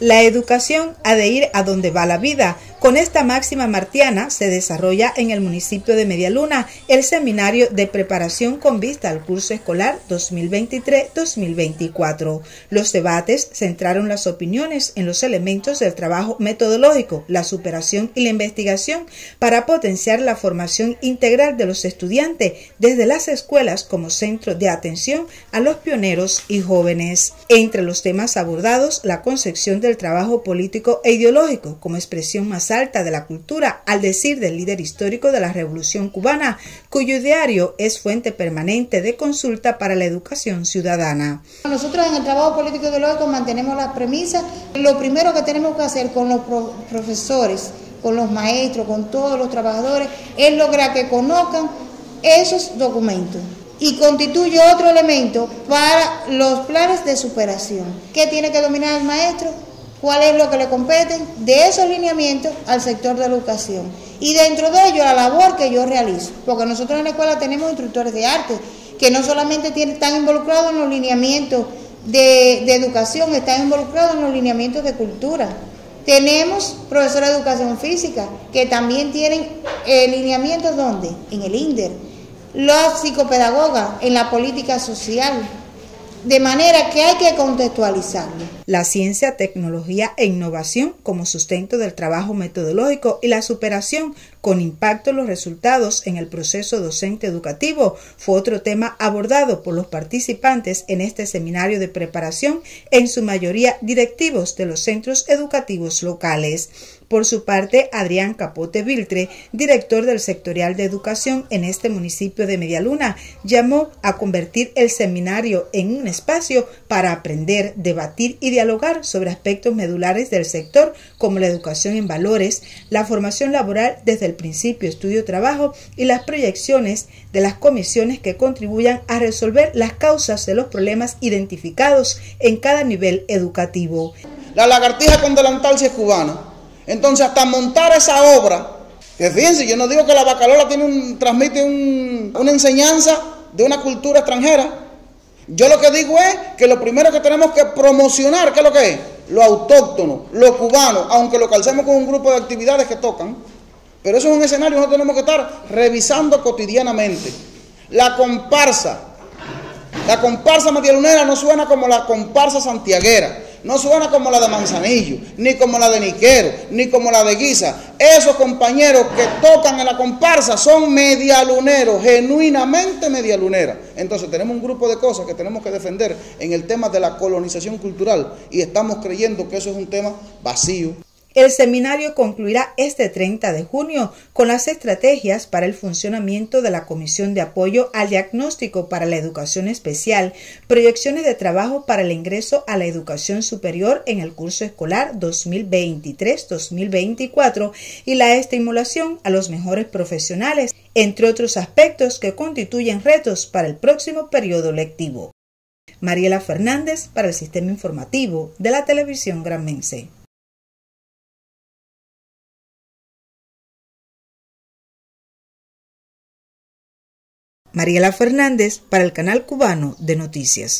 La educación ha de ir a donde va la vida. Con esta máxima martiana se desarrolla en el municipio de Medialuna el seminario de preparación con vista al curso escolar 2023-2024. Los debates centraron las opiniones en los elementos del trabajo metodológico, la superación y la investigación para potenciar la formación integral de los estudiantes desde las escuelas como centro de atención a los pioneros y jóvenes. Entre los temas abordados, la concepción del trabajo político e ideológico como expresión más alta de la cultura, al decir del líder histórico de la Revolución Cubana, cuyo diario es fuente permanente de consulta para la educación ciudadana. Nosotros en el trabajo político ideológico mantenemos las premisas. Lo primero que tenemos que hacer con los profesores, con los maestros, con todos los trabajadores, es lograr que conozcan esos documentos. Y constituye otro elemento para los planes de superación. ¿Qué tiene que dominar el maestro? ¿Cuál es lo que le competen? De esos lineamientos al sector de la educación. Y dentro de ello la labor que yo realizo. Porque nosotros en la escuela tenemos instructores de arte que no solamente están involucrados en los lineamientos de educación, están involucrados en los lineamientos de cultura. Tenemos profesores de educación física que también tienen lineamientos, ¿dónde? En el INDER. Los psicopedagogas en la política social, de manera que hay que contextualizarlo. La ciencia, tecnología e innovación como sustento del trabajo metodológico y la superación con impacto en los resultados en el proceso docente educativo fue otro tema abordado por los participantes en este seminario de preparación, en su mayoría directivos de los centros educativos locales. Por su parte, Adrián Capote Viltre, director del sectorial de educación en este municipio de Medialuna, llamó a convertir el seminario en un espacio para aprender, debatir y dialogar sobre aspectos medulares del sector como la educación en valores, la formación laboral desde el principio, estudio, trabajo y las proyecciones de las comisiones que contribuyan a resolver las causas de los problemas identificados en cada nivel educativo. La lagartija con delantal sí es cubana. Entonces, hasta montar esa obra, que fíjense, yo no digo que la Bacalola transmite una enseñanza de una cultura extranjera. Yo lo que digo es que lo primero que tenemos que promocionar, ¿qué es lo que es? Lo autóctono, lo cubano, aunque lo calcemos con un grupo de actividades que tocan. Pero eso es un escenario que nosotros tenemos que estar revisando cotidianamente. La comparsa medialunera no suena como la comparsa santiaguera. No suena como la de Manzanillo, ni como la de Niquero, ni como la de Guisa. Esos compañeros que tocan en la comparsa son medialuneros, genuinamente medialuneros. Entonces tenemos un grupo de cosas que tenemos que defender en el tema de la colonización cultural y estamos creyendo que eso es un tema vacío. El seminario concluirá este 30 de junio con las estrategias para el funcionamiento de la Comisión de Apoyo al Diagnóstico para la Educación Especial, proyecciones de trabajo para el ingreso a la educación superior en el curso escolar 2023-2024 y la estimulación a los mejores profesionales, entre otros aspectos que constituyen retos para el próximo periodo lectivo. Mariela Fernández para el Sistema Informativo de la Televisión Granmense. Mariela Fernández para el Canal Cubano de Noticias.